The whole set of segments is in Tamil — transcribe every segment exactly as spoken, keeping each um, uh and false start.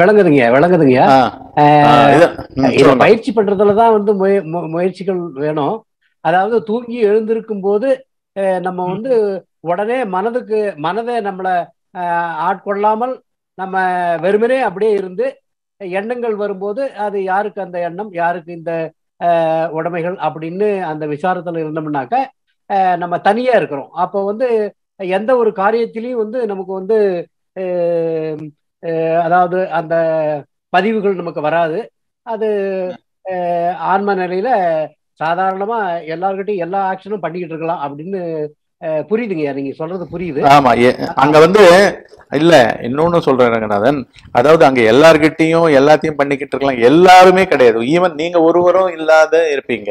விளங்குதுங்க விளங்குதுங்க இதை பயிற்சி பண்றதுலதான் வந்து முயற்சிகள் வேணும். அதாவது தூங்கி எழுந்திருக்கும் போது நம்ம வந்து உடனே மனதுக்கு மனதை நம்மளை ஆட்கொள்ளாமல் நம்ம வெறுமனே அப்படியே இருந்து எண்ணங்கள் வரும்போது அது யாருக்கு அந்த எண்ணம் யாருக்கு இந்த உடைமைகள் அப்படின்னு அந்த விசாரத்தில் இருந்தோம்னாக்க நம்ம தனியா இருக்கிறோம். அப்போ வந்து எந்த ஒரு காரியத்திலையும் வந்து நமக்கு வந்து அதாவது அந்த பதிவுகள் நமக்கு வராது. அது ஆன்ம நிலையில சாதாரணமா எல்லார்கிட்டையும் எல்லா ஆக்ஷனும் பண்ணிக்கிட்டு இருக்கலாம் அப்படின்னு புரியுதுங்கய்யா, நீங்க சொல்றது புரியுது. ஆமா, அங்க வந்து இல்ல இன்னொன்னு சொல்றேன் ரங்கநாதன், அதாவது அங்க எல்லார்கிட்டையும் எல்லாத்தையும் பண்ணிக்கிட்டு இருக்கலாம் எல்லாருமே கிடையாது. ஈவன் நீங்க ஒருவரும் இல்லாத இருப்பீங்க,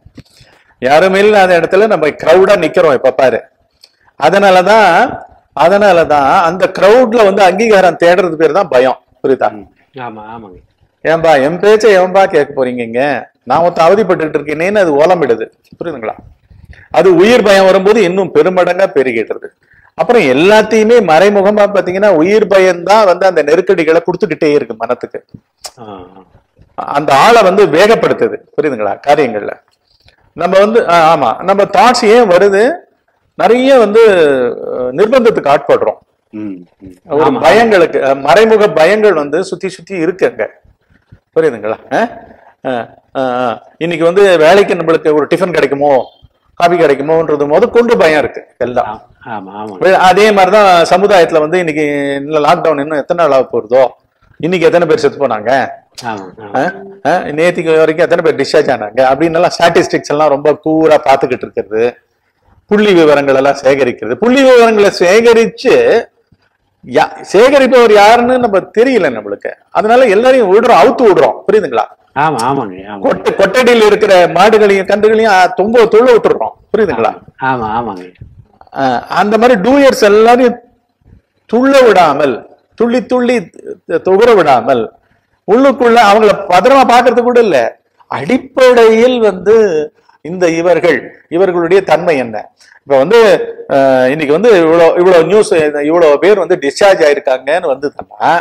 யாருமே இல்லாத இடத்துல நம்ம கிரௌடா நிக்கிறோம் இப்ப பாரு. அதனாலதான் அதனாலதான் அந்த கிரௌட்ல வந்து அங்கீகாரம் தேடுறது பேர் தான் பயம், புரியுதா? ஏன்பா என் பேச்ச ஏன்பா கேட்க போறீங்க, நான் ஒருத்த அவதிப்பட்டு இருக்கேனேன்னு அது ஓலமிடுது, புரியுதுங்களா? அது உயிர் பயம் வரும்போது இன்னும் பெருமடங்கா பெருகிடுறது. அப்புறம் எல்லாத்தையுமே மறைமுகமா பாத்தீங்கன்னா உயிர் பயம்தான் வந்து அந்த நெருக்கடிகளை கொடுத்துக்கிட்டே இருக்கு மனத்துக்கு, அந்த ஆளை வந்து வேகப்படுத்துது, புரியுதுங்களா? காரியங்கள்ல நம்ம வந்து ஆமா நம்ம தாட்ஸ் ஏன் வருது, நிறைய வந்து நிர்பந்தத்துக்கு ஆட்படுறோம், பயங்களுக்கு, மறைமுக பயங்கள் வந்து சுத்தி சுத்தி இருக்குங்க, புரியுதுங்களா? இன்னைக்கு வந்து வேலைக்கு நம்மளுக்கு ஒரு டிஃபன் கிடைக்குமோ காபி கிடைக்குமோன்றது போது கொண்டு பயம் இருக்கு எல்லாம். அதே மாதிரிதான் சமுதாயத்துல வந்து இன்னைக்கு லாக்டவுன் இன்னும் எத்தனை நாள் ஆக போறதோ, இன்னைக்கு எத்தனை பேர் செத்து போனாங்க, நேத்திக்கு வரைக்கும் எத்தனை பேர் டிஸ்சார்ஜ் ஆனாங்க அப்படின்னு எல்லாம் ஸ்டாட்டிஸ்டிக்ஸ் எல்லாம் ரொம்ப கூரா பாத்துக்கிட்டு இருக்கிறது, புள்ளி விவரங்கள் எல்லாம் சேகரிக்கிறது. புள்ளி விவரங்களை சேகரிச்சு சேகரிப்பவர் யாருன்னு நம்ம தெரியல நம்மளுக்கு, அதனால எல்லாரையும் விடுறோம், அவுத்து விடுறோம், புரியுதுங்களா? கொட்டை கொட்டடியில் இருக்கிற மாடுகளையும் கன்றுகளையும் தொம்ப தொழு விட்டுறோம், புரியுதுங்களா? அந்த மாதிரி டூயர்ஸ் எல்லாரையும் துள்ள விடாமல், துள்ளி துள்ளி தொகுற விடாமல், உள்ளுக்குள்ள அவங்கள பதறமா பாக்குறது கூட இல்ல. அடிப்படையில் வந்து இந்த இவர்கள் இவர்களுடைய தன்மை என்ன? இப்ப வந்து இன்னைக்கு வந்து இவ்வளோ இவ்வளோ நியூஸ், இவ்வளோ பேர் வந்து டிஸ்சார்ஜ் ஆயிருக்காங்கன்னு வந்துட்டோம்னா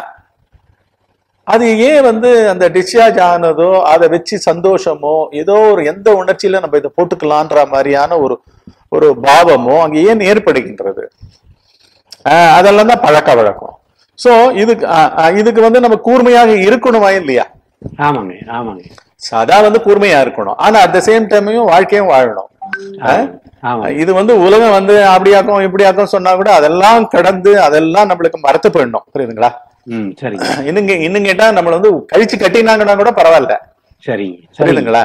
அது ஏன் வந்து அந்த டிஸ்சார்ஜ் ஆனதோ அதை வச்சு சந்தோஷமோ ஏதோ ஒரு எந்த உணர்ச்சியில நம்ம இதை போட்டுக்கலான்ற மாதிரியான ஒரு ஒரு பாவமோ அங்க ஏன் ஏற்படுகின்றது? ஆஹ் அதெல்லாம் தான் பழக்க வழக்கம். சோ இதுக்கு இதுக்கு வந்து நம்ம கூர்மையாக இருக்கணுமா இல்லையா? ஆமாங்க ஆமாங்க, சதா வந்து கூர்மையா இருக்கணும், ஆனா அட் த சேம் டைமையும் வாழ்க்கையும் வாழணும். இது வந்து உலகம் வந்து அப்படியாக்கும் இப்படியாக்கும் சொன்னா கூட அதெல்லாம் கடந்து அதெல்லாம் நம்மளுக்கு மறத்து போயிடணும், புரியுதுங்களா? இன்னுங்க இன்னும் கேட்டா நம்மள வந்து கழிச்சு கட்டினாங்கன்னா கூட பரவாயில்ல, சரி, புரியுதுங்களா?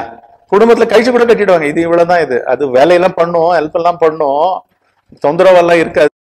குடும்பத்துல கழிச்சு கூட கட்டிடுவாங்க, இது இவ்வளவுதான், இது அது வேலையெல்லாம் பண்ணும், ஹெல்ப் எல்லாம் பண்ணும், தொந்தரவெல்லாம் இருக்காது.